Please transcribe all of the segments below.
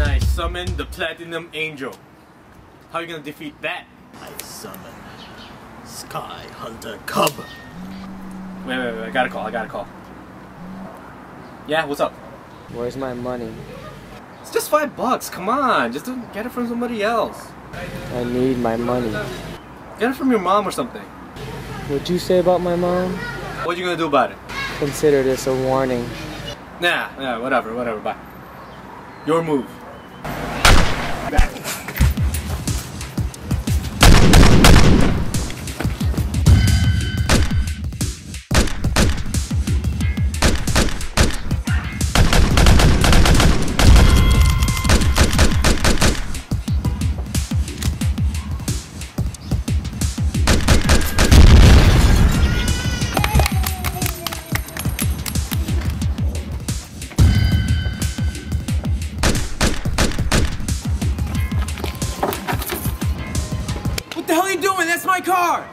And I summon the Platinum Angel. How are you gonna defeat that? I summon Sky Hunter Cub. Wait, I gotta call. Yeah, what's up? Where's my money? It's just $5, come on! Just don't get it from somebody else. I need my money. Get it from your mom or something. What'd you say about my mom? What are you gonna do about it? Consider this a warning. Nah, whatever, bye. Your move. Back. That's my car!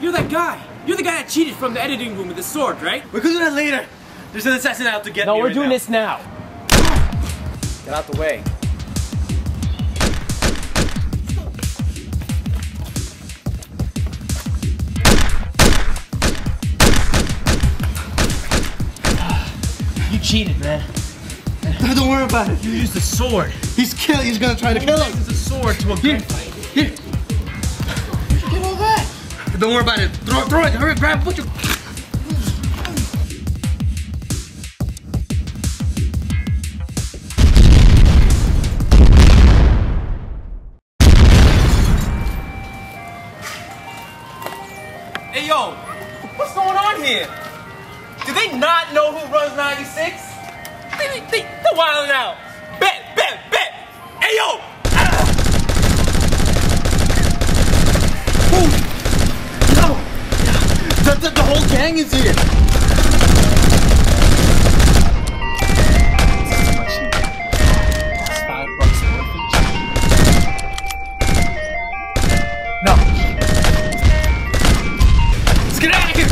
You're that guy! You're the guy that cheated from the editing room with the sword, right? We're gonna do that later! There's an assassin out to get me. No, we're doing this now! Get out the way. You cheated, man. Don't worry about it. You used the sword. He's gonna try to kill him. He's the sword to a gunfight. Here. Don't worry about it. Throw it. Hurry, grab, put your... Hey, yo. What's going on here? Do they not know who runs 96? They're wilding out. Bet. Hey, yo. The whole gang is here! $5 worth. No! Let's get out of here!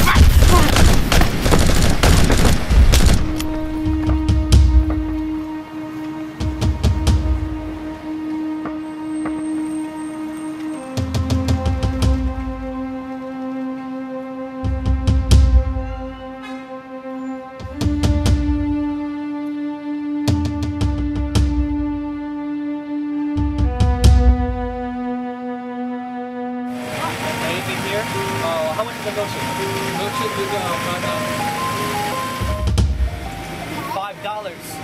How much is the milkshake? Milkshake is $5.